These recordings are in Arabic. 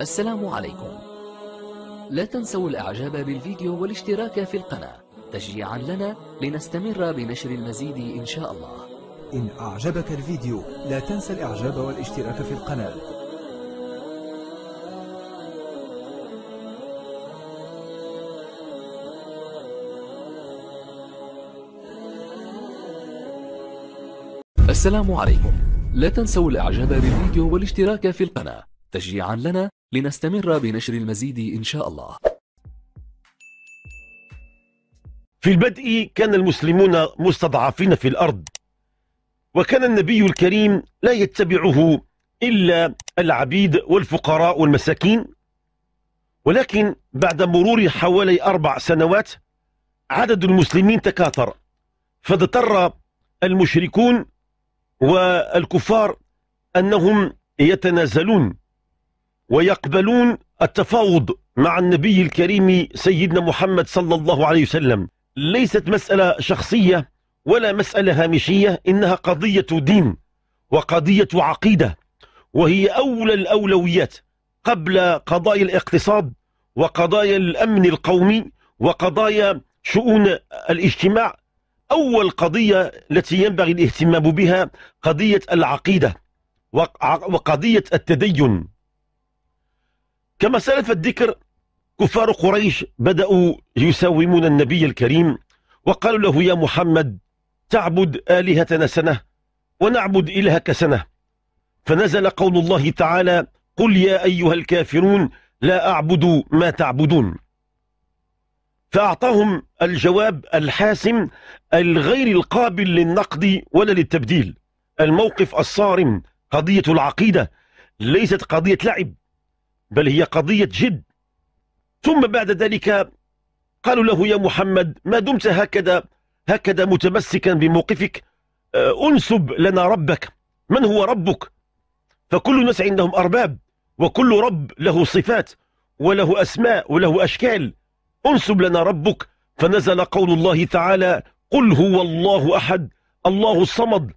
السلام عليكم. لا تنسوا الاعجاب بالفيديو والاشتراك في القناة تشجيعا لنا لنستمر بنشر المزيد ان شاء الله. إن أعجبك الفيديو لا تنسى الإعجاب والاشتراك في القناة. السلام عليكم. لا تنسوا الإعجاب بالفيديو والاشتراك في القناة تشجيعا لنا لنستمر بنشر المزيد إن شاء الله. في البدء كان المسلمون مستضعفين في الأرض، وكان النبي الكريم لا يتبعه إلا العبيد والفقراء والمساكين. ولكن بعد مرور حوالي 4 سنوات عدد المسلمين تكاثر، فاضطر المشركون والكفار أنهم يتنازلون ويقبلون التفاوض مع النبي الكريم سيدنا محمد صلى الله عليه وسلم. ليست مسألة شخصية ولا مسألة هامشية، إنها قضية دين وقضية عقيدة، وهي أولى الأولويات قبل قضايا الاقتصاد وقضايا الأمن القومي وقضايا شؤون الاجتماع. أول قضية التي ينبغي الاهتمام بها قضية العقيدة وقضية التدين. كما سلف الذكر، كفار قريش بدأوا يساومون النبي الكريم وقالوا له: يا محمد، تعبد آلهتنا سنة ونعبد إلهك سنة. فنزل قول الله تعالى: قل يا أيها الكافرون لا أعبد ما تعبدون. فأعطاهم الجواب الحاسم الغير القابل للنقد ولا للتبديل. الموقف الصارم، قضية العقيدة ليست قضية لعب، بل هي قضية جد. ثم بعد ذلك قالوا له: يا محمد، ما دمت هكذا متمسكا بموقفك، أنسب لنا ربك. من هو ربك؟ فكل الناس عندهم أرباب، وكل رب له صفات وله أسماء وله أشكال. أنسب لنا ربك. فنزل قول الله تعالى: قل هو الله أحد الله الصمد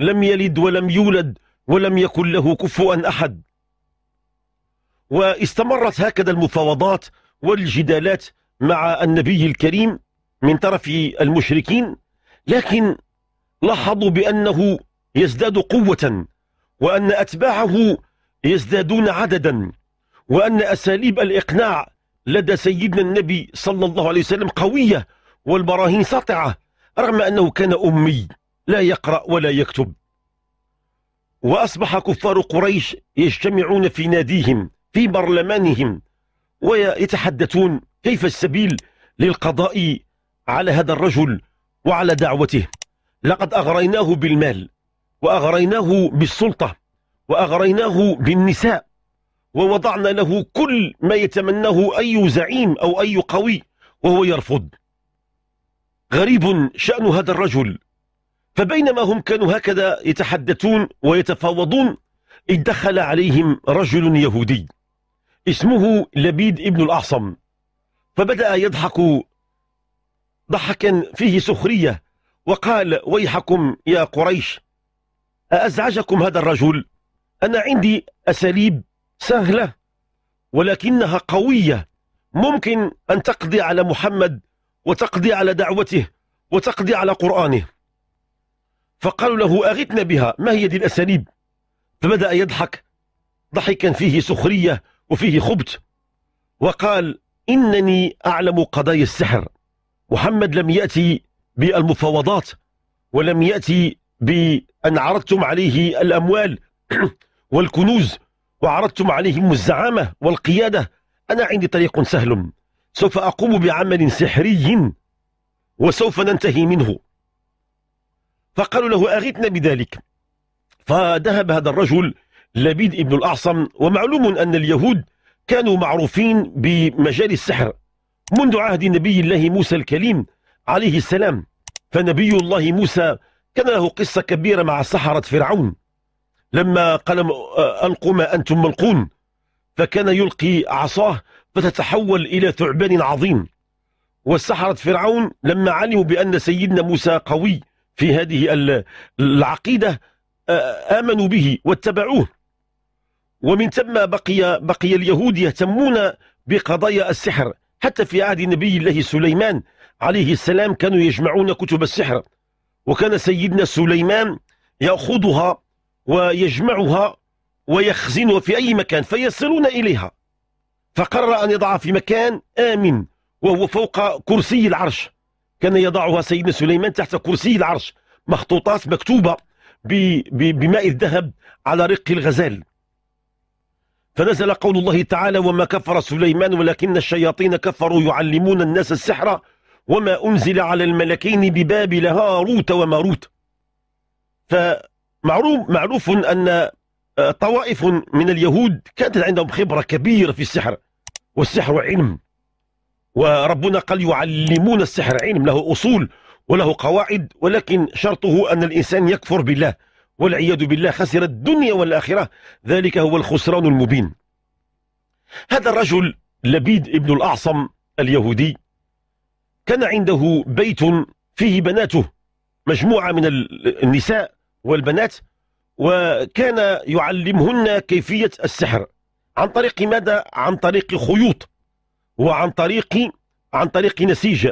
لم يلد ولم يولد ولم يكن له كفوا أحد. واستمرت هكذا المفاوضات والجدالات مع النبي الكريم من طرف المشركين، لكن لاحظوا بأنه يزداد قوة، وأن أتباعه يزدادون عددا، وأن أساليب الإقناع لدى سيدنا النبي صلى الله عليه وسلم قوية والبراهين ساطعة، رغم أنه كان أمي لا يقرأ ولا يكتب. وأصبح كفار قريش يجتمعون في ناديهم في برلمانهم ويتحدثون كيف السبيل للقضاء على هذا الرجل وعلى دعوته. لقد أغريناه بالمال، وأغريناه بالسلطة، وأغريناه بالنساء، ووضعنا له كل ما يتمناه أي زعيم أو أي قوي وهو يرفض. غريب شأن هذا الرجل. فبينما هم كانوا هكذا يتحدثون ويتفاوضون، اتدخل عليهم رجل يهودي اسمه لبيد ابن الأعصم، فبدأ يضحك ضحكا فيه سخرية وقال: ويحكم يا قريش، أأزعجكم هذا الرجل؟ أنا عندي أساليب سهلة ولكنها قوية، ممكن أن تقضي على محمد وتقضي على دعوته وتقضي على قرآنه. فقالوا له: أغثنا بها، ما هي دي الأساليب؟ فبدأ يضحك ضحكا فيه سخرية وفيه خبث، وقال: إنني أعلم قضايا السحر. محمد لم يأتي بالمفاوضات، ولم يأتي بأن عرضتم عليه الأموال والكنوز وعرضتم عليهم الزعامة والقيادة. أنا عندي طريق سهل، سوف أقوم بعمل سحري وسوف ننتهي منه. فقالوا له: أغثنا بذلك. فذهب هذا الرجل لبيد ابن الأعصم، ومعلوم أن اليهود كانوا معروفين بمجال السحر منذ عهد نبي الله موسى الكليم عليه السلام. فنبي الله موسى كان له قصة كبيرة مع سحرة فرعون لما قال: ألقوا ما أنتم ملقون. فكان يلقي عصاه فتتحول إلى ثعبان عظيم. والسحرة فرعون لما علموا بأن سيدنا موسى قوي في هذه العقيدة آمنوا به واتبعوه. ومن ثم بقي اليهود يهتمون بقضايا السحر، حتى في عهد نبي الله سليمان عليه السلام كانوا يجمعون كتب السحر، وكان سيدنا سليمان يأخذها ويجمعها ويخزنها في أي مكان فيصلون إليها. فقرر أن يضعها في مكان آمن وهو فوق كرسي العرش، كان يضعها سيدنا سليمان تحت كرسي العرش، مخطوطات مكتوبة بماء الذهب على رق الغزال. فنزل قول الله تعالى: وما كفر سليمان ولكن الشياطين كفروا يعلمون الناس السحر وما أنزل على الملكين ببابل هاروت وماروت. فمعروف أن طوائف من اليهود كانت عندهم خبرة كبيرة في السحر، والسحر علم، وربنا قال يعلمون السحر، علم له أصول وله قواعد، ولكن شرطه أن الإنسان يكفر بالله والعياذ بالله، خسر الدنيا والآخرة، ذلك هو الخسران المبين. هذا الرجل لبيد ابن الأعصم اليهودي كان عنده بيت فيه بناته، مجموعة من النساء والبنات، وكان يعلمهن كيفية السحر عن طريق ماذا؟ عن طريق خيوط، وعن طريق نسيج،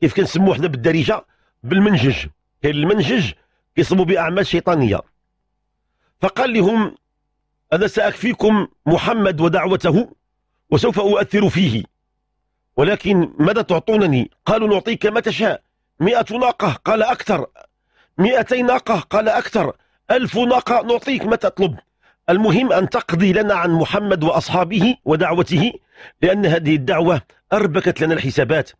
كيف كنسموه احنا بالدارجة بالمنجج، كاين المنجج كيصموا بأعمال شيطانية. فقال لهم: أنا سأكفيكم محمد ودعوته وسوف أؤثر فيه، ولكن ماذا تعطونني؟ قالوا: نعطيك ما تشاء، 100 ناقة، قال أكثر، 200 ناقة، قال أكثر، 1000 ناقة، نعطيك ما تطلب، المهم أن تقضي لنا عن محمد وأصحابه ودعوته، لأن هذه الدعوة أربكت لنا الحسابات،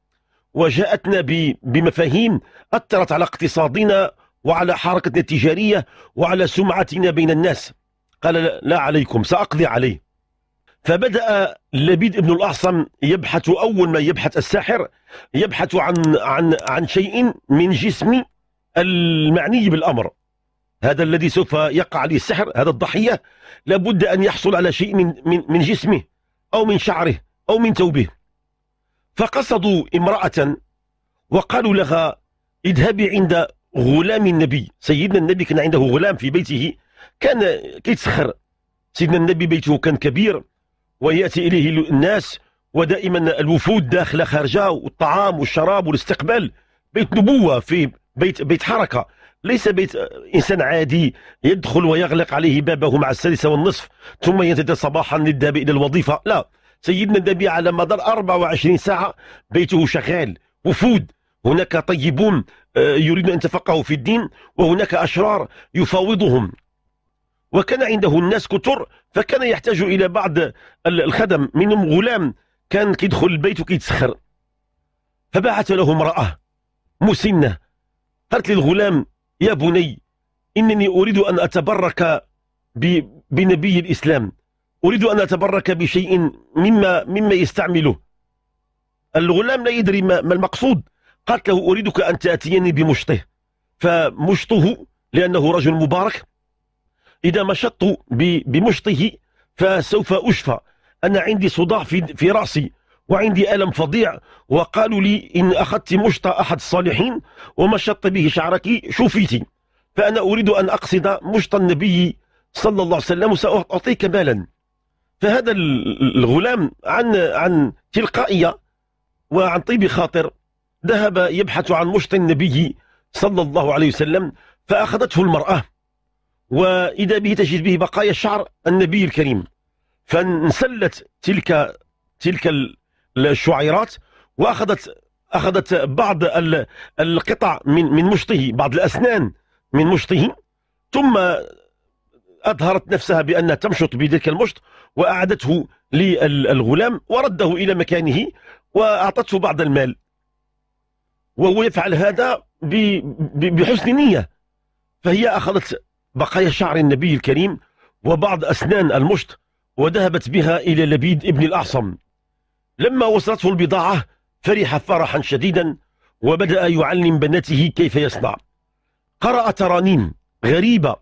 وجاءتنا بمفاهيم أثرت على اقتصادنا وعلى حركتنا التجارية وعلى سمعتنا بين الناس. قال: لا عليكم، سأقضي عليه. فبدأ لبيد ابن الأعصم يبحث، أول ما يبحث الساحر يبحث عن شيء من جسم المعني بالأمر، هذا الذي سوف يقع عليه السحر، هذا الضحية لابد أن يحصل على شيء من جسمه أو من شعره أو من ثوبه. فقصدوا امرأة وقالوا لها: اذهبي عند غلام النبي. سيدنا النبي كان عنده غلام في بيته كان كيتسخر، سيدنا النبي بيته كان كبير ويأتي إليه الناس، ودائما الوفود داخلة خارجة، والطعام والشراب والاستقبال، بيت نبوة، في بيت حركة، ليس بيت إنسان عادي يدخل ويغلق عليه بابه مع 1:30 ثم ينتظر صباحا للذهاب إلى الوظيفة، لا، سيدنا النبي على مدار 24 ساعة بيته شغال، وفود، هناك طيبون يريد أن يتفقهوا في الدين، وهناك أشرار يفاوضهم، وكان عنده الناس كتر، فكان يحتاج إلى بعض الخدم، منهم غلام كان يدخل البيت ويتسخر. فبعث له امرأة مسنة، قالت للغلام: يا بني، إنني أريد أن أتبرك بنبي الإسلام، أريد أن أتبرك بشيء مما يستعمله. الغلام لا يدري ما المقصود، قالت له: أريدك أن تأتيني بمشطه، فمشطه، لأنه رجل مبارك، إذا مشطت بمشطه فسوف أشفى، أنا عندي صداع في رأسي وعندي ألم فظيع، وقالوا لي إن أخذت مشط أحد الصالحين ومشطت به شعرك شفيتي، فأنا أريد أن أقصد مشط النبي صلى الله عليه وسلم وسأعطيك مالا. فهذا الغلام عن تلقائية وعن طيب خاطر ذهب يبحث عن مشط النبي صلى الله عليه وسلم، فأخذته المرأة، وإذا به تجد به بقايا شعر النبي الكريم، فانسلت تلك الشعيرات، وأخذت بعض القطع من مشطه، بعض الأسنان من مشطه، ثم أظهرت نفسها بأنها تمشط بذلك المشط، وأعادته للغلام ورده إلى مكانه، وأعطته بعض المال، وهو يفعل هذا بحسن نية. فهي أخذت بقايا شعر النبي الكريم وبعض أسنان المشط، وذهبت بها إلى لبيد ابن الأعصم. لما وصلته البضاعة فرح فرحا شديدا، وبدأ يعلم بناته كيف يصنع. قرأ ترانيم غريبة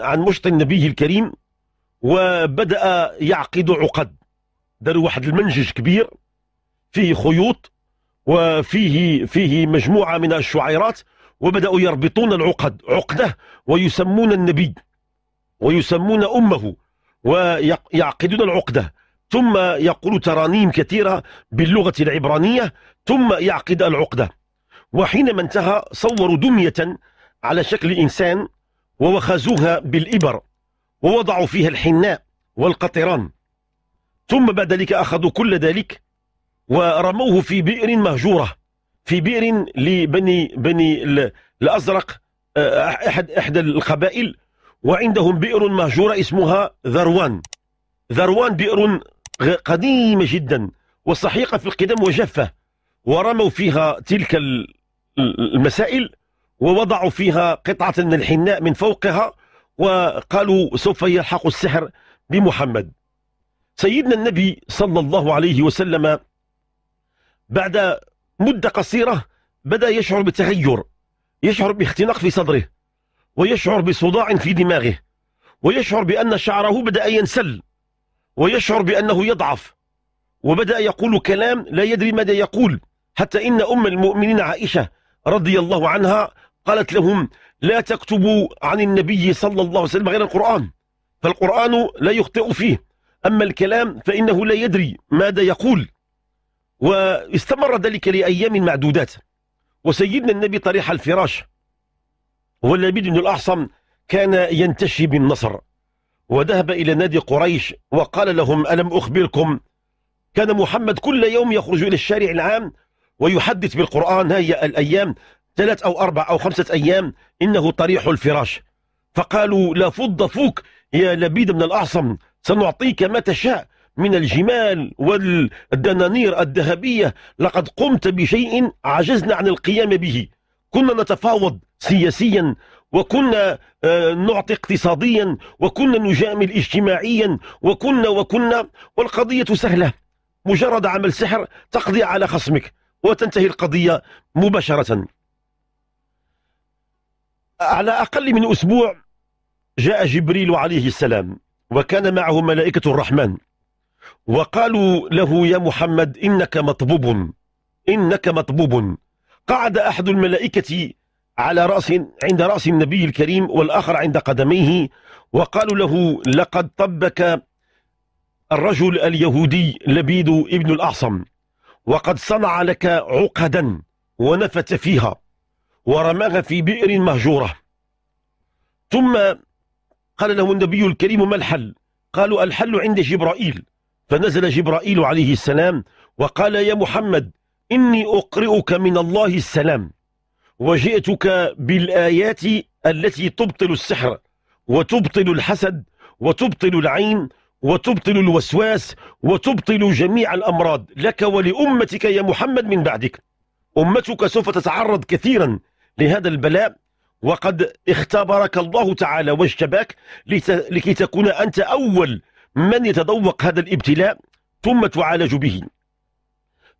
عن مشط النبي الكريم، وبدأ يعقد عقد، داروا واحد المنجج كبير فيه خيوط وفيه مجموعة من الشعيرات، وبدأوا يربطون العقد، عقدة، ويسمون النبي، ويسمون أمه ويعقدون العقدة، ثم يقول ترانيم كثيرة باللغة العبرانية ثم يعقد العقدة. وحينما انتهى صوروا دمية على شكل إنسان ووخزوها بالإبر ووضعوا فيها الحناء والقطران، ثم بعد ذلك أخذوا كل ذلك ورموه في بئر مهجورة، في بئر لبني الأزرق أحد القبائل، وعندهم بئر مهجورة اسمها ذروان. ذروان بئر قديمة جدا وصحيقة في القدم وجافة، ورموا فيها تلك المسائل ووضعوا فيها قطعة من الحناء من فوقها وقالوا سوف يلحق السحر بمحمد. سيدنا النبي صلى الله عليه وسلم بعد مدة قصيرة بدأ يشعر بتغير، يشعر باختناق في صدره، ويشعر بصداع في دماغه، ويشعر بأن شعره بدأ ينسل، ويشعر بأنه يضعف، وبدأ يقول كلام لا يدري ماذا يقول. حتى إن أم المؤمنين عائشة رضي الله عنها قالت لهم لا تكتبوا عن النبي صلى الله عليه وسلم غير القرآن، فالقرآن لا يخطئ فيه، أما الكلام فإنه لا يدري ماذا يقول. واستمر ذلك لأيام معدودات، وسيدنا النبي طريح الفراش، واللبيد بن الأحصم كان ينتشي بالنصر، وذهب إلى نادي قريش وقال لهم ألم أخبركم كان محمد كل يوم يخرج إلى الشارع العام ويحدث بالقرآن، هي الأيام 3 أو 4 أو 5 أيام إنه طريح الفراش. فقالوا لا فض فوك يا لبيد بن الأحصم، سنعطيك ما تشاء من الجمال والدنانير الذهبية، لقد قمت بشيء عجزنا عن القيام به، كنا نتفاوض سياسيا، وكنا نعطي اقتصاديا، وكنا نجامل اجتماعيا، وكنا والقضية سهلة، مجرد عمل سحر تقضي على خصمك وتنتهي القضية مباشرة. على أقل من أسبوع جاء جبريل عليه السلام وكان معه ملائكة الرحمن، وقالوا له يا محمد إنك مطبوب، إنك مطبوب. قعد أحد الملائكة على عند رأس النبي الكريم والآخر عند قدميه، وقالوا له لقد طبك الرجل اليهودي لبيد ابن الأحصم، وقد صنع لك عقدا ونفت فيها ورماها في بئر مهجورة. ثم قال له النبي الكريم ما الحل؟ قالوا الحل عند جبرائيل. فنزل جبرائيل عليه السلام وقال يا محمد إني أقرئك من الله السلام، وجئتك بالآيات التي تبطل السحر وتبطل الحسد وتبطل العين وتبطل الوسواس وتبطل جميع الأمراض لك ولأمتك يا محمد من بعدك. أمتك سوف تتعرض كثيرا لهذا البلاء، وقد اختبرك الله تعالى واجتباك لكي تكون أنت أول من يتذوق هذا الابتلاء ثم تعالج به.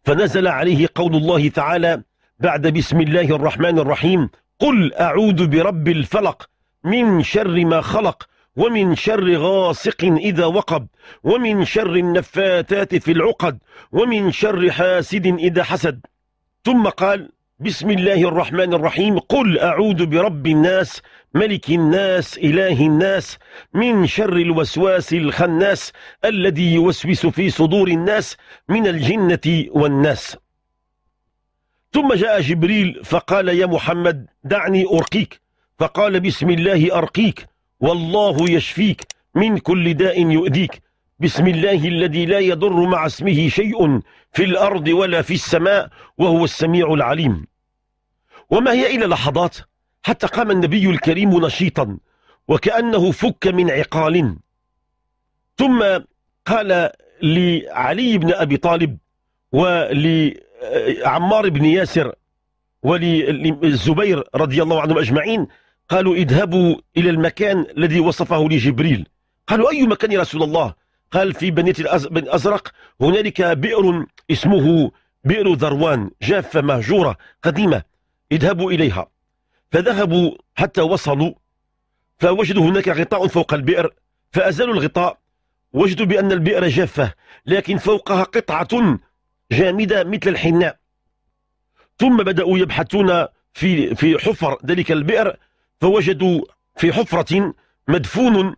فنزل عليه قول الله تعالى بعد بسم الله الرحمن الرحيم قل أعوذ برب الفلق من شر ما خلق ومن شر غاسق إذا وقب ومن شر النفاثات في العقد ومن شر حاسد إذا حسد. ثم قال بسم الله الرحمن الرحيم قل أعوذ برب الناس ملك الناس إله الناس من شر الوسواس الخناس الذي يوسوس في صدور الناس من الجنة والناس. ثم جاء جبريل فقال يا محمد دعني أرقيك، فقال بسم الله أرقيك والله يشفيك من كل داء يؤذيك، بسم الله الذي لا يضر مع اسمه شيء في الأرض ولا في السماء وهو السميع العليم. وما هي إلا لحظات حتى قام النبي الكريم نشيطا وكأنه فك من عقال. ثم قال لعلي بن أبي طالب ولعمار بن ياسر وللزبير رضي الله عنهم أجمعين، قالوا اذهبوا إلى المكان الذي وصفه لجبريل. قالوا أي مكان يا رسول الله؟ قال في بني الأزرق هنالك بئر اسمه بئر ذروان، جافة مهجورة قديمة، اذهبوا إليها. فذهبوا حتى وصلوا فوجدوا هناك غطاء فوق البئر، فأزالوا الغطاء، وجدوا بأن البئر جافة لكن فوقها قطعة جامدة مثل الحناء. ثم بدأوا يبحثون في حفر ذلك البئر، فوجدوا في حفرة مدفون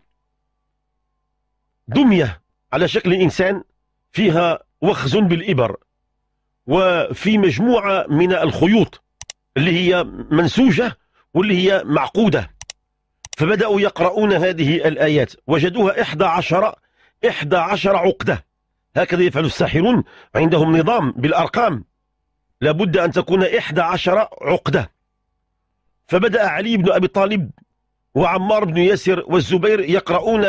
دمية على شكل إنسان فيها وخز بالإبر وفي مجموعة من الخيوط اللي هي منسوجة واللي هي معقودة. فبدأوا يقرؤون هذه الآيات وجدوها 11 عقدة. هكذا يفعل الساحرون، عندهم نظام بالأرقام، لابد أن تكون 11 عقدة. فبدأ علي بن أبي طالب وعمار بن ياسر والزبير يقرؤون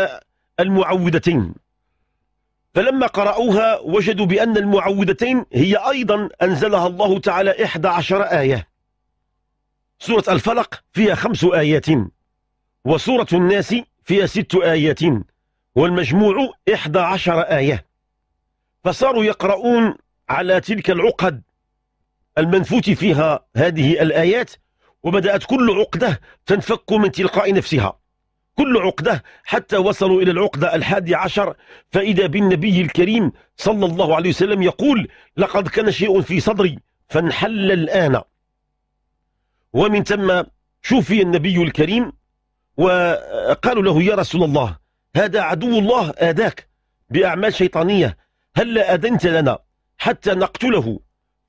المعوذتين، فلما قرأوها وجدوا بأن المعوذتين هي أيضا أنزلها الله تعالى 11 آية. سورة الفلق فيها 5 آيات، وسورة الناس فيها 6 آيات، والمجموع 11 آية. فصاروا يقرؤون على تلك العقد المنفوت فيها هذه الآيات، وبدأت كل عقدة تنفك من تلقاء نفسها، كل عقدة، حتى وصلوا إلى العقدة 11، فإذا بالنبي الكريم صلى الله عليه وسلم يقول: لقد كان شيء في صدري فانحل الآن. ومن ثم شوفي النبي الكريم وقالوا له: يا رسول الله، هذا عدو الله آذاك بأعمال شيطانية، هل لا أذنت لنا حتى نقتله؟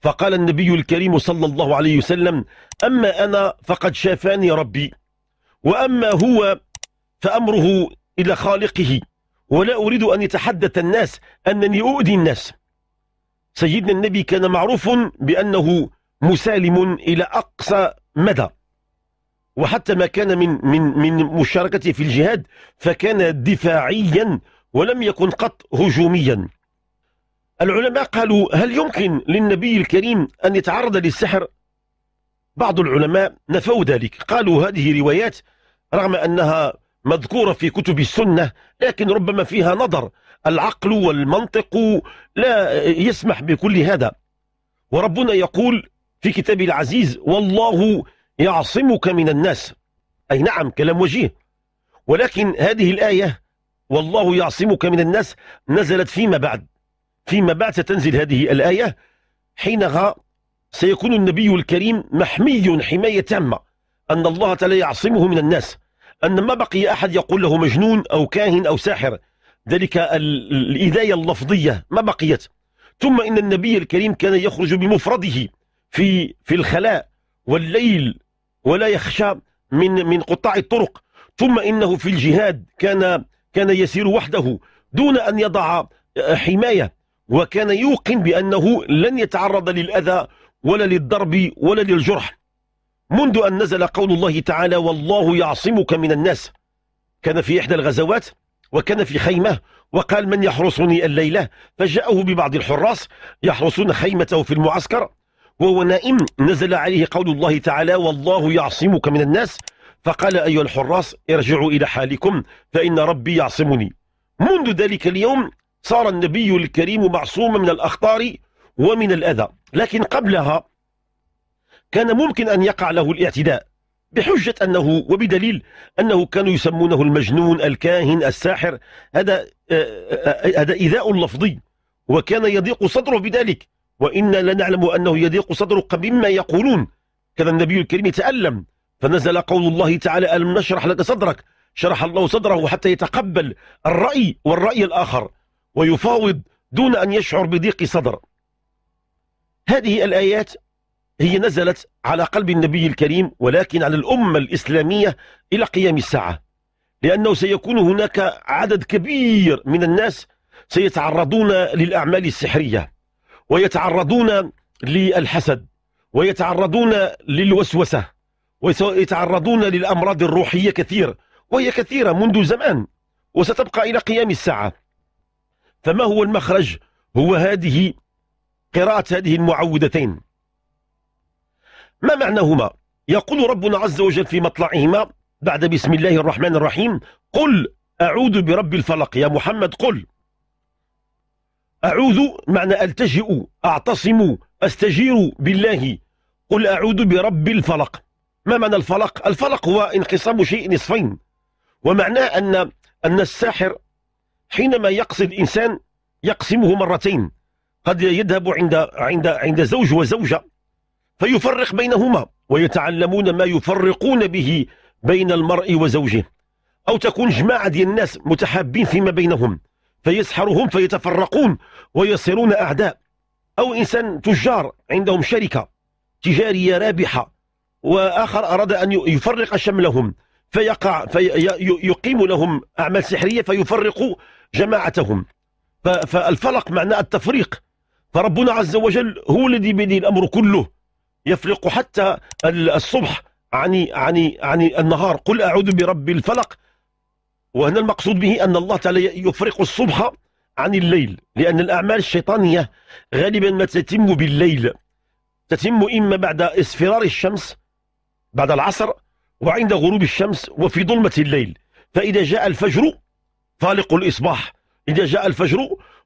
فقال النبي الكريم صلى الله عليه وسلم: أما أنا فقد شافاني ربي، وأما هو فأمره إلى خالقه، ولا أريد أن يتحدث الناس أنني أؤذي الناس. سيدنا النبي كان معروف بأنه مسالم إلى أقصى مدى، وحتى ما كان من مشاركته في الجهاد فكان دفاعيا ولم يكن قط هجوميا. العلماء قالوا: هل يمكن للنبي الكريم أن يتعرض للسحر؟ بعض العلماء نفوا ذلك، قالوا هذه روايات رغم أنها مذكورة في كتب السنة لكن ربما فيها نظر، العقل والمنطق لا يسمح بكل هذا. وربنا يقول في كتابه العزيز: والله يعصمك من الناس. أي نعم، كلام وجيه، ولكن هذه الآية والله يعصمك من الناس نزلت فيما بعد ستنزل هذه الآية، حينها سيكون النبي الكريم محمي حماية تامة، أن الله تعالى يعصمه من الناس، أن ما بقي أحد يقول له مجنون أو كاهن أو ساحر، ذلك الإذاية اللفظية ما بقيت. ثم إن النبي الكريم كان يخرج بمفرده في الخلاء والليل ولا يخشى من قطاع الطرق. ثم إنه في الجهاد كان يسير وحده دون أن يضع حماية، وكان يوقن بأنه لن يتعرض للأذى ولا للضرب ولا للجرح. منذ أن نزل قول الله تعالى: والله يعصمك من الناس، كان في إحدى الغزوات وكان في خيمة، وقال: من يحرسني الليلة؟ فجاءه ببعض الحراس يحرسون خيمته في المعسكر، وهو نائم نزل عليه قول الله تعالى: والله يعصمك من الناس، فقال: أيها الحراس، ارجعوا إلى حالكم فإن ربي يعصمني. منذ ذلك اليوم صار النبي الكريم معصوما من الأخطار ومن الأذى، لكن قبلها كان ممكن أن يقع له الاعتداء بحجة أنه، وبدليل أنه كانوا يسمونه المجنون، الكاهن، الساحر. هذا إيذاء لفظي، وكان يضيق صدره بذلك، وإنا لنعلم أنه يضيق صدرك مما يقولون. كان النبي الكريم يتألم، فنزل قول الله تعالى: ألم نشرح لك صدرك، شرح الله صدره حتى يتقبل الرأي والرأي الآخر ويفاوض دون أن يشعر بضيق صدر. هذه الآيات هي نزلت على قلب النبي الكريم، ولكن على الأمة الإسلامية إلى قيام الساعة، لأنه سيكون هناك عدد كبير من الناس سيتعرضون للأعمال السحرية، ويتعرضون للحسد، ويتعرضون للوسوسة، ويتعرضون للأمراض الروحية كثير، وهي كثيرة منذ زمان وستبقى إلى قيام الساعة. فما هو المخرج؟ هو هذه قراءة هذه المعوذتين. ما معناهما؟ يقول ربنا عز وجل في مطلعهما بعد بسم الله الرحمن الرحيم: قل أعوذ برب الفلق. يا محمد قل. أعوذ معنى ألتجئ، أعتصم، أستجير بالله. قل أعوذ برب الفلق. ما معنى الفلق؟ الفلق هو انقسام شيء نصفين، ومعناه أن الساحر حينما يقصد إنسان يقسمه مرتين، قد يذهب عند زوج وزوجة فيفرق بينهما، ويتعلمون ما يفرقون به بين المرء وزوجه، أو تكون جماعة ديال الناس متحابين فيما بينهم فيسحرهم فيتفرقون ويصيرون أعداء. أو إنسان تجار عندهم شركة تجارية رابحة وآخر أراد أن يفرق شملهم فيقع فيقيم لهم أعمال سحرية فيفرق جماعتهم. فالفلق معناه التفريق، فربنا عز وجل هو الذي بيديه الأمر كله، يفلق حتى الصبح عن النهار. قل أعوذ برب الفلق. وهنا المقصود به أن الله تعالى يفرق الصبح عن الليل، لأن الأعمال الشيطانية غالبا ما تتم بالليل، تتم إما بعد اصفرار الشمس بعد العصر وعند غروب الشمس وفي ظلمة الليل. فإذا جاء الفجر فالق الإصباح، إذا جاء الفجر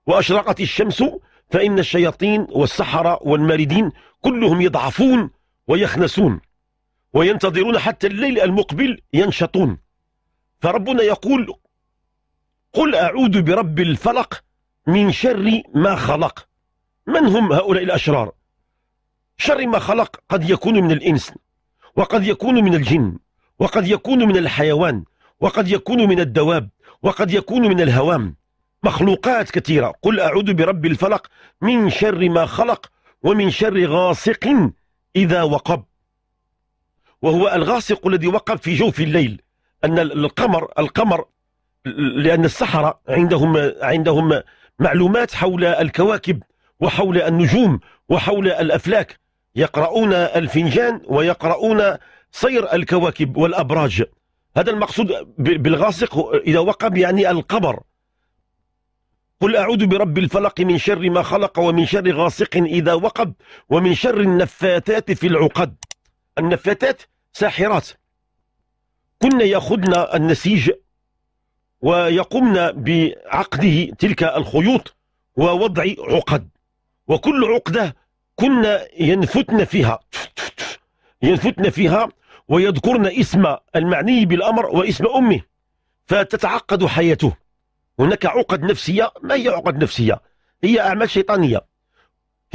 وأشرقت الشمس فإن الشياطين والسحرة والماردين كلهم يضعفون ويخنسون وينتظرون حتى الليل المقبل ينشطون. فربنا يقول قل أعوذ برب الفلق من شر ما خلق. من هم هؤلاء الأشرار؟ شر ما خلق قد يكون من الإنس، وقد يكون من الجن، وقد يكون من الحيوان، وقد يكون من الدواب، وقد يكون من الهوام، مخلوقات كثيرة. قل أعوذ برب الفلق من شر ما خلق ومن شر غاسق إذا وقب. وهو الغاسق الذي وقب في جوف الليل، أن القمر لأن السحرة عندهم معلومات حول الكواكب وحول النجوم وحول الأفلاك، يقرؤون الفنجان ويقرؤون سير الكواكب والأبراج. هذا المقصود بالغاسق إذا وقب، يعني القمر. قل أعوذ برب الفلق من شر ما خلق ومن شر غاسق إذا وقب ومن شر النفاثات في العقد. النفاثات ساحرات، كنا يأخذنا النسيج ويقومنا بعقده تلك الخيوط ووضع عقد، وكل عقدة كنا ينفتنا فيها ويذكرن اسم المعني بالأمر واسم أمه فتتعقد حياته. هناك عقد نفسية. ما هي عقد نفسية؟ هي أعمال شيطانية.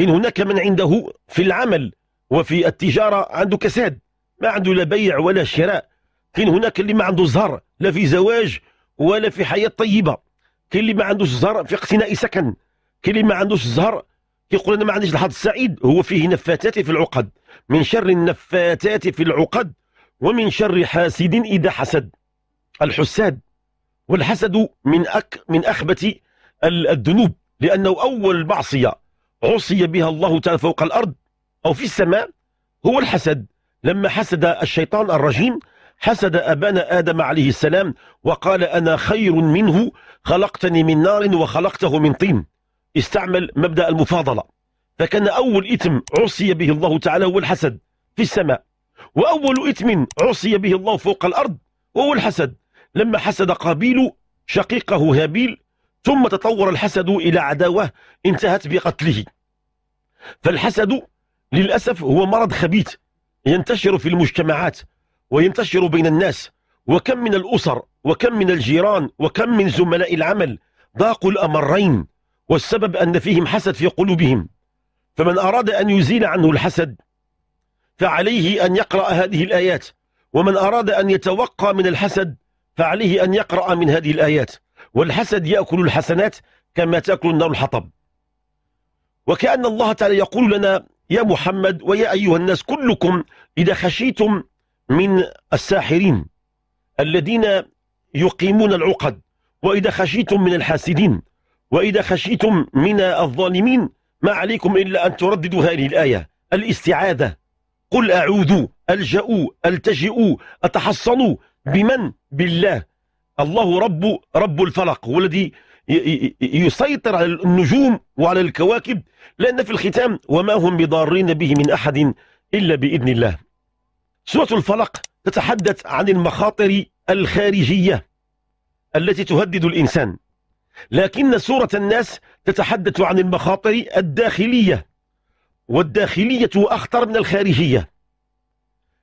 هناك من عنده في العمل وفي التجارة عنده كساد، ما عنده لا بيع ولا شراء. كاين هناك اللي ما عنده زهر لا في زواج ولا في حياة طيبة. كاين اللي ما عندوش زهر في اقتناء سكن. كاين اللي ما عندوش زهر كيقول أنا ما عنديش الحظ السعيد. هو فيه نفاثات في العقد، من شر النفاثات في العقد ومن شر حاسد إذا حسد. الحساد، والحسد من أخبث الذنوب، لأنه أول معصية عصي بها الله تعالى فوق الأرض أو في السماء هو الحسد. لما حسد الشيطان الرجيم حسد أبانا آدم عليه السلام وقال أنا خير منه، خلقتني من نار وخلقته من طين. استعمل مبدأ المفاضلة. فكان أول إثم عصي به الله تعالى هو الحسد في السماء، وأول إثم عصي به الله فوق الأرض وهو الحسد. لما حسد قابيل شقيقه هابيل، ثم تطور الحسد إلى عداوة انتهت بقتله. فالحسد للأسف هو مرض خبيث ينتشر في المجتمعات وينتشر بين الناس، وكم من الأسر وكم من الجيران وكم من زملاء العمل ضاقوا الأمرين، والسبب أن فيهم حسد في قلوبهم. فمن أراد أن يزيل عنه الحسد فعليه أن يقرأ هذه الآيات، ومن أراد أن يتوقى من الحسد فعليه أن يقرأ من هذه الآيات. والحسد يأكل الحسنات كما تأكل النار الحطب. وكأن الله تعالى يقول لنا يا محمد ويا أيها الناس كلكم إذا خشيتم من الساحرين الذين يقيمون العقد، وإذا خشيتم من الحاسدين، وإذا خشيتم من الظالمين، ما عليكم إلا أن ترددوا هذه الآية، الاستعاذة. قل أعوذوا، ألجأوا، ألتجئوا، أتحصنوا. بمن؟ بالله. الله رب الفلق، هو الذي يسيطر على النجوم وعلى الكواكب، لأن في الختام وما هم بضارين به من أحد إلا بإذن الله. سورة الفلق تتحدث عن المخاطر الخارجية التي تهدد الإنسان، لكن سورة الناس تتحدث عن المخاطر الداخلية، والداخلية أخطر من الخارجية.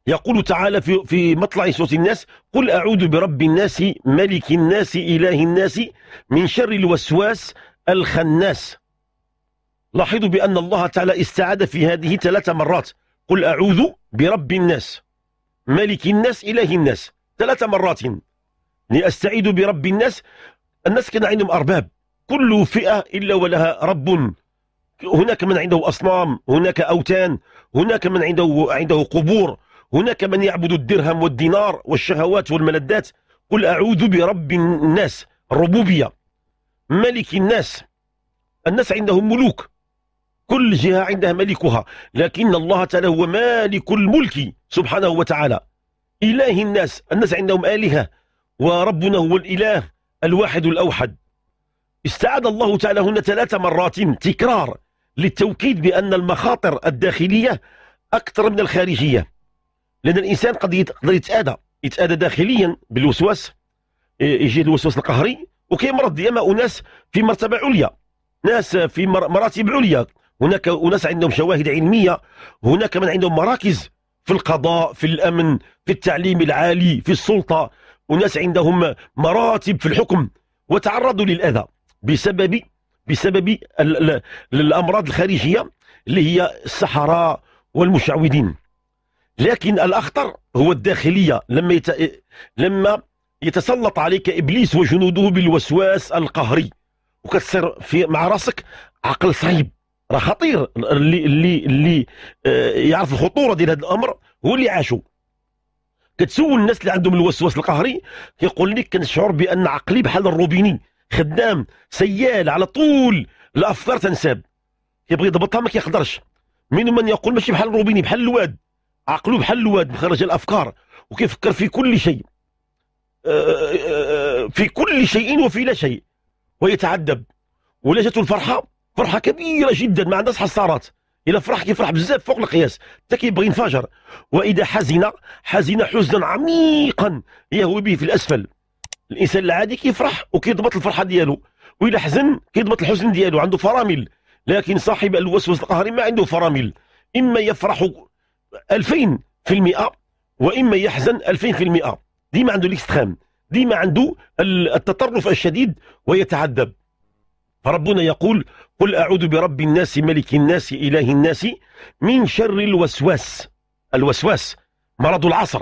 يقول تعالى في مطلع سورة الناس قل أعوذ برب الناس ملك الناس إله الناس من شر الوسواس الخناس. لاحظوا بأن الله تعالى استعاد في هذه 3 مرات. قل أعوذ برب الناس ملك الناس إله الناس 3 مرات. لأستعيد برب الناس. الناس كان عندهم أرباب، كل فئة إلا ولها رب. هناك من عنده أصنام، هناك أوثان، هناك من عنده قبور، هناك من يعبد الدرهم والدينار والشهوات والملذات. قل أعوذ برب الناس، الربوبية، ملك الناس. الناس عندهم ملوك، كل جهة عندها ملكها، لكن الله تعالى هو مالك الملك سبحانه وتعالى. إله الناس، الناس عندهم آلهة، وربنا هو الإله الواحد الأوحد. استعاد الله تعالى هنا 3 مرات تكرار للتوكيد بأن المخاطر الداخلية أكثر من الخارجية، لأن الإنسان قد يتأذى داخليا بالوسواس، يجي الوسواس القهري، وكيمرض ياما أناس في مرتبة عليا، ناس في مراتب عليا، هناك أناس عندهم شواهد علمية، هناك من عندهم مراكز في القضاء، في الأمن، في التعليم العالي، في السلطة، وناس عندهم مراتب في الحكم، وتعرضوا للأذى بسبب الأمراض الخارجية اللي هي السحرة والمشعوذين. لكن الأخطر هو الداخلية، لما يتسلط عليك إبليس وجنوده بالوسواس القهري، وكتصير مع راسك عقل صعيب، راه خطير. اللي يعرف الخطورة ديال هذا الأمر هو اللي عاشو. كتسول الناس اللي عندهم الوسواس القهري، كيقول لك كنشعر بأن عقلي بحال الروبيني خدام سيال، على طول الأفكار تنساب، كيبغي يضبطها ما كيقدرش. منهم من يقول ماشي بحال الروبيني، بحال الواد، عقله بحال الواد، مخرج الأفكار وكيفكر في كل شيء، في كل شيء وفي لا شيء، ويتعذب. ولا جاته الفرحة، فرحة كبيرة جدا، ما عندهاش حصارات، إلا فرح كيفرح بزاف فوق القياس، حتى كيبغي ينفجر. وإذا حزن حزنا عميقا يهوي به في الأسفل. الإنسان العادي كيفرح وكيضبط الفرحة ديالو، وإلا حزن كيضبط الحزن ديالو، عنده فرامل. لكن صاحب الوسواس القهري ما عنده فرامل، إما يفرح 2000% وإما يحزن 2000%، ديما عنده الاكستريم، ديما عنده التطرف الشديد ويتعذب. فربنا يقول: قل أعوذ برب الناس، ملك الناس، إله الناس، من شر الوسواس. الوسواس مرض العصر.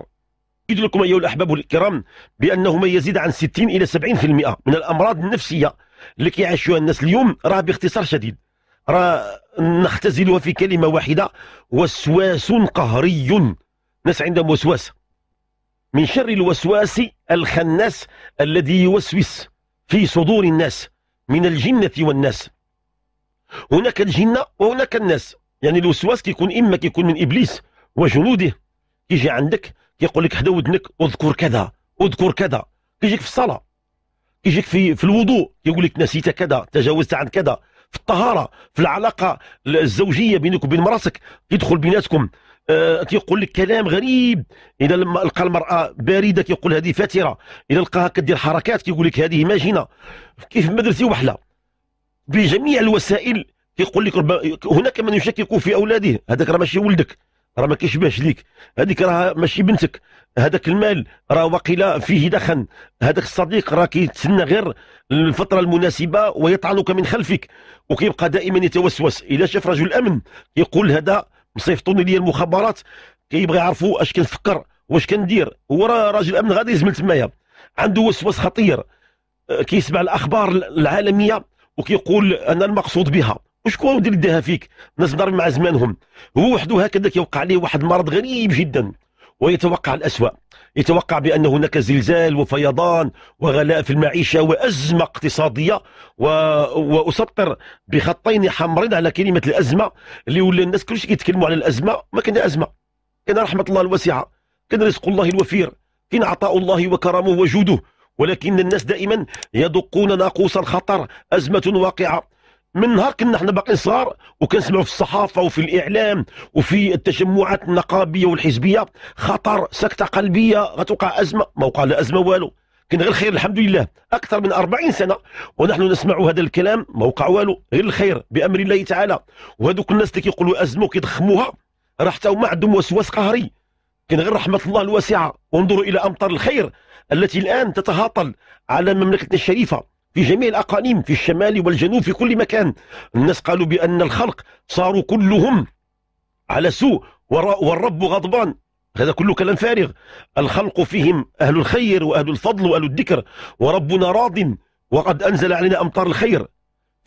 أؤكد لكم أيها الأحباب الكرام بأنه ما يزيد عن 60 إلى 70% من الأمراض النفسية اللي كيعيشوها الناس اليوم راه باختصار شديد، راه نختزلها في كلمة واحدة: وسواس قهري. ناس عندهم وسواس. من شر الوسواس الخناس الذي يوسوس في صدور الناس من الجنة والناس. هناك الجنة وهناك الناس، يعني الوسواس كيكون إما كيكون من إبليس وجنوده، كيجي عندك كيقول لك حدا ودنك اذكر كذا اذكر كذا، كيجيك في الصلاة، كيجيك في الوضوء، كيقول لك نسيت كذا، تجاوزت عن كذا، في الطهارة، في العلاقة الزوجية بينك وبين مراتك، كيدخل بيناتكم كيقول لك كلام غريب، إذا لقى المرأة باردة كيقول هذه فاترة، إذا لقاها كدير حركات كيقول لك هذه ماجنة، كيف مدرسي وحلا. بجميع الوسائل كيقول لك. هناك من يشكك في أولاده: هذاك راه ماشي ولدك، راه ما كيشبهش ليك، هذيك راه ماشي بنتك، هذاك المال راه واقيلا فيه دخن، هذاك الصديق راه كيتسنى غير الفترة المناسبة ويطعنك من خلفك. وكيبقى دائما يتوسوس، إذا شاف رجل الأمن يقول هذا مصيفطوني ليا المخابرات، كيبغي يعرفوا اش كنفكر واش كندير، هو راه راجل امن غادي يزمل تمايا، عنده وسواس خطير. كيسمع الاخبار العالميه وكيقول انا المقصود بها، وشكون ودي اللي داها فيك، الناس ضارب مع زمانهم. هو وحده هكذا كيوقع عليه واحد المرض غريب جدا، ويتوقع الاسوء، يتوقع بان هناك زلزال وفيضان وغلاء في المعيشه وازمه اقتصاديه. واسطر بخطين حمرين على كلمه الازمه، اللي ولا الناس كلشي كيتكلموا على الازمه. ما كاين ازمه، كاين رحمه الله الواسعه، كاين رزق الله الوفير، كاين عطاء الله وكرمه وجوده، ولكن الناس دائما يدقون ناقوس الخطر. ازمه واقعه. من نهار كنا حنا باقيين صغار وكنسمعوا في الصحافه وفي الاعلام وفي التجمعات النقابيه والحزبيه: خطر، سكته قلبيه، غتوقع ازمه. ما وقع لا ازمه والو، كان غير الخير الحمد لله. اكثر من 40 سنه ونحن نسمع هذا الكلام، ما وقع والو، غير الخير بامر الله تعالى. وهذوك الناس اللي كيقولوا ازمه وكيضخموها راه حتى هما عندهم وسواس قهري، كان غير رحمه الله الواسعه. وانظروا الى امطار الخير التي الان تتهاطل على مملكتنا الشريفه في جميع الأقاليم، في الشمال والجنوب، في كل مكان. الناس قالوا بأن الخلق صاروا كلهم على سوء والرب غضبان، هذا كله كلام فارغ. الخلق فيهم أهل الخير وأهل الفضل وأهل الذكر، وربنا راض وقد أنزل علينا أمطار الخير.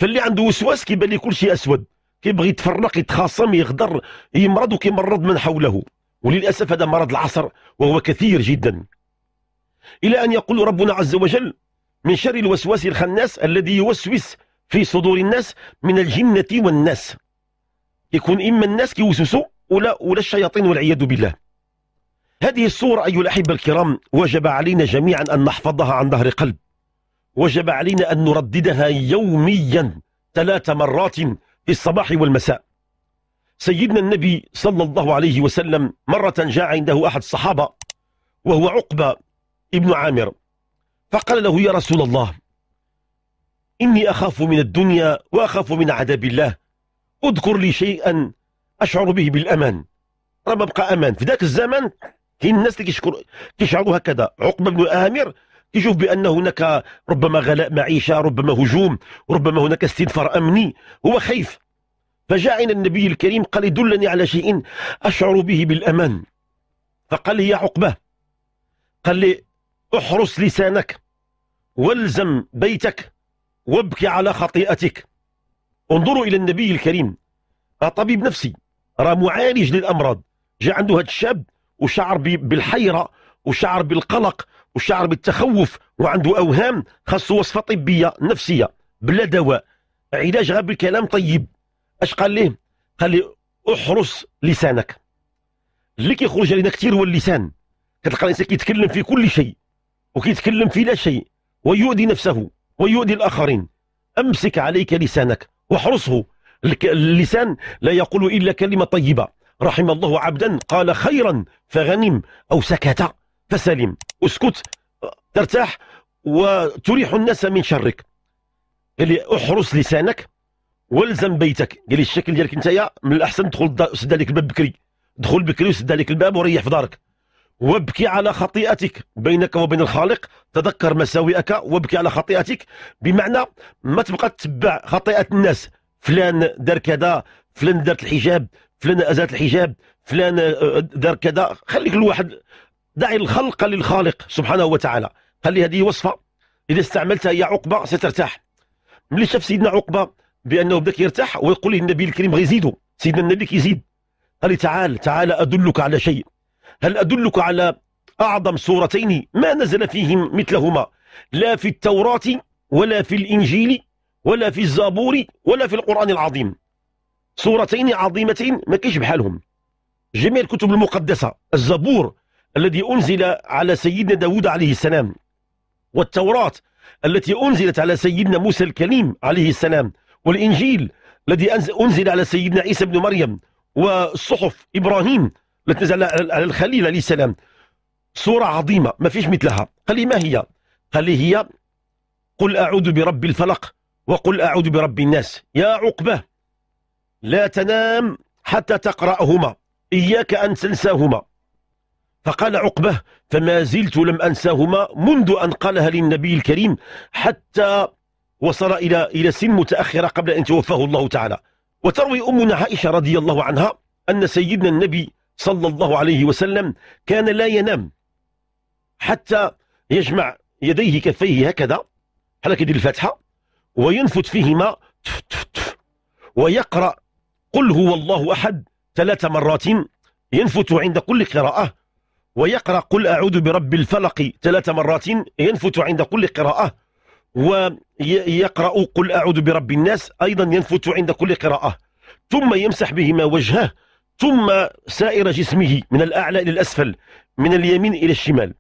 فاللي عنده وسواس كيبان ليه كل شيء اسود، كيبغي يتفرق، يتخاصم، يغدر، يمرض وكيمرض من حوله، وللاسف هذا مرض العصر وهو كثير جدا. الى ان يقول ربنا عز وجل: من شر الوسواس الخناس الذي يوسوس في صدور الناس من الجنة والناس. يكون اما الناس كيوسوسوا ولا الشياطين والعياذ بالله. هذه الصورة ايها الاحبة الكرام وجب علينا جميعا ان نحفظها عن ظهر قلب. وجب علينا ان نرددها يوميا 3 مرات في الصباح والمساء. سيدنا النبي صلى الله عليه وسلم مرة جاء عنده احد الصحابة وهو عقبة ابن عامر، فقال له: يا رسول الله، إني أخاف من الدنيا وأخاف من عذاب الله، أذكر لي شيئا أشعر به بالأمان، راه ما بقى أمان. في ذاك الزمان كاين الناس اللي كيشعروا هكذا. عقبة بن عامر كيشوف بأن هناك ربما غلاء معيشة، ربما هجوم، ربما هناك استنفار أمني، هو خايف. فجاء إلى النبي الكريم قال: دلني على شيء أشعر به بالأمان. فقال لي: يا عقبة، قال لي: احرس لسانك والزم بيتك وابكي على خطيئتك. انظروا إلى النبي الكريم، راه طبيب نفسي، راه معالج للأمراض، جاء عنده هذا الشاب وشعر بالحيرة وشعر بالقلق وشعر بالتخوف وعنده أوهام، خاصه وصفة طبية نفسية بلا دواء، علاج غير بالكلام طيب. اش قال ليه؟ قال لي: احرس لسانك. اللي كيخرج علينا كثير هو اللسان، كتلقى الإنسان كيتكلم في كل شيء وكيتكلم في لا شيء ويؤذي نفسه ويؤذي الآخرين. أمسك عليك لسانك واحرسه. اللسان لا يقول إلا كلمة طيبة. رحم الله عبدا قال خيرا فغنم، أو سكت فسلم. اسكت ترتاح وتريح الناس من شرك. قال لي: احرس لسانك والزم بيتك. قال لي: الشكل ديالك نتايا من الأحسن تدخل سد عليك الباب بكري، دخل بكري وسد عليك الباب وريح في دارك. وابكي على خطيئتك، بينك وبين الخالق تذكر مساوئك وابكي على خطيئتك، بمعنى ما تبقى تتبع خطيئة الناس. فلان دار كذا، فلان دارت الحجاب، فلان أزالت الحجاب، فلان دار كذا. خليك الواحد داعي الخلق للخالق سبحانه وتعالى. قال لي: هذه وصفة إذا استعملتها يا عقبة سترتاح. ملي شاف سيدنا عقبة بأنه بدا كيرتاح ويقول النبي الكريم غير يزيدو، سيدنا النبي كيزيد، قال لي: تعال تعال أدلك على شيء، هل أدلك على أعظم سورتين ما نزل فيهم مثلهما، لا في التوراة ولا في الإنجيل ولا في الزبور ولا في القرآن العظيم. سورتين عظيمتين ما كاينش بحالهم. جميع الكتب المقدسة، الزبور الذي أنزل على سيدنا داود عليه السلام، والتوراة التي أنزلت على سيدنا موسى الكليم عليه السلام، والإنجيل الذي أنزل على سيدنا عيسى بن مريم، والصحف إبراهيم التي نزل على الخليل عليه السلام. صورة عظيمة ما فيش مثلها. قال لي: ما هي؟ قال لي: هي قل أعوذ برب الفلق وقل أعوذ برب الناس. يا عقبة، لا تنام حتى تقرأهما، إياك أن تنساهما. فقال عقبة: فما زلت لم أنساهما منذ أن قالها للنبي الكريم حتى وصل إلى سن متأخرة قبل أن توفاه الله تعالى. وتروي أمنا عائشة رضي الله عنها أن سيدنا النبي صلى الله عليه وسلم كان لا ينام حتى يجمع يديه كفيه هكذا بحال كيدير الفاتحة وينفت فيهما تف تف تف، ويقرأ قل هو الله أحد 3 مرات، ينفت عند كل قراءة، ويقرأ قل أعوذ برب الفلق 3 مرات، ينفت عند كل قراءة، ويقرأ قل أعوذ برب الناس أيضا ينفت عند كل قراءة، ثم يمسح بهما وجهه ثم سائر جسمه من الأعلى إلى الأسفل، من اليمين إلى الشمال.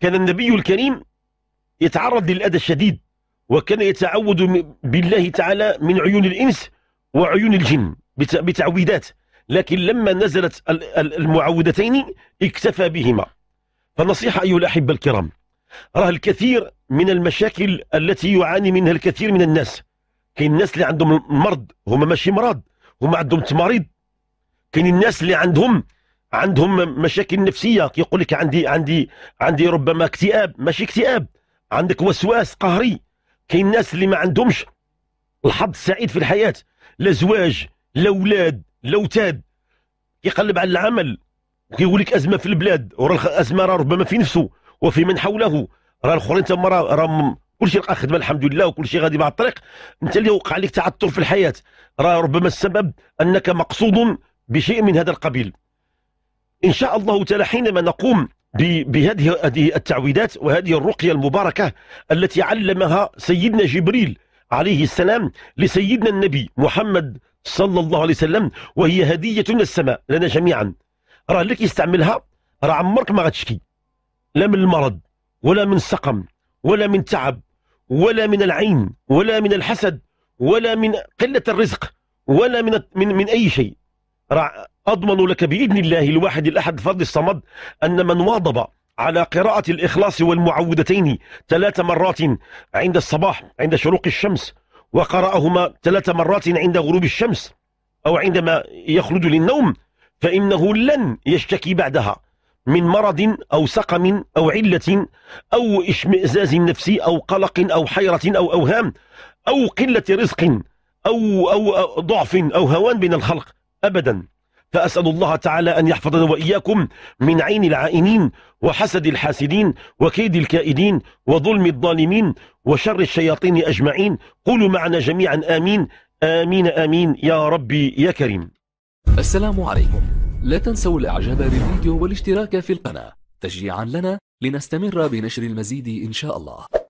كان النبي الكريم يتعرض للأذى الشديد، وكان يتعوذ بالله تعالى من عيون الإنس وعيون الجن بتعويذات، لكن لما نزلت المعوذتين اكتفى بهما. فنصيحة أيها الأحبة الكرام، راه الكثير من المشاكل التي يعاني منها الكثير من الناس. كاين الناس اللي عندهم مرض، هما ماشي مرض، هما عندهم تماريض. كاين الناس اللي عندهم مشاكل نفسيه، كيقول لك عندي ربما اكتئاب، ماشي اكتئاب، عندك وسواس قهري. كاين الناس اللي ما عندهمش الحظ السعيد في الحياه، لا زواج لا اولاد لا اولاد، كيقلب على العمل وكيقول لك ازمه في البلاد، وراه الازمه ربما في نفسه وفي من حوله، راه الاخرين تما راه كلشي لقى خدمه الحمد لله وكلشي غادي مع الطريق. انت اللي وقع لك تعثر في الحياه راه ربما السبب انك مقصود بشيء من هذا القبيل. ان شاء الله تعالى حينما نقوم بهذه التعويذات وهذه الرقيه المباركه التي علمها سيدنا جبريل عليه السلام لسيدنا النبي محمد صلى الله عليه وسلم، وهي هديه من السماء لنا جميعا، راه اللي كيستعملها راه عمرك ما غتشكي لا من المرض ولا من السقم ولا من تعب ولا من العين ولا من الحسد ولا من قله الرزق ولا من اي شيء. راه اضمن لك باذن الله الواحد الاحد الفرد الصمد ان من واظب على قراءه الاخلاص والمعوذتين 3 مرات عند الصباح عند شروق الشمس، وقراهما 3 مرات عند غروب الشمس او عندما يخلد للنوم، فانه لن يشتكي بعدها من مرض أو سقم أو علة أو اشمئزاز نفسي أو قلق أو حيرة أو أوهام أو قلة رزق أو ضعف أو هوان بين الخلق أبدا. فأسأل الله تعالى أن يحفظنا وإياكم من عين العائنين وحسد الحاسدين وكيد الكائدين وظلم الظالمين وشر الشياطين أجمعين. قولوا معنا جميعا آمين آمين آمين يا ربي يا كريم. السلام عليكم، لا تنسوا الاعجاب بالفيديو والاشتراك في القناة تشجيعا لنا لنستمر بنشر المزيد ان شاء الله.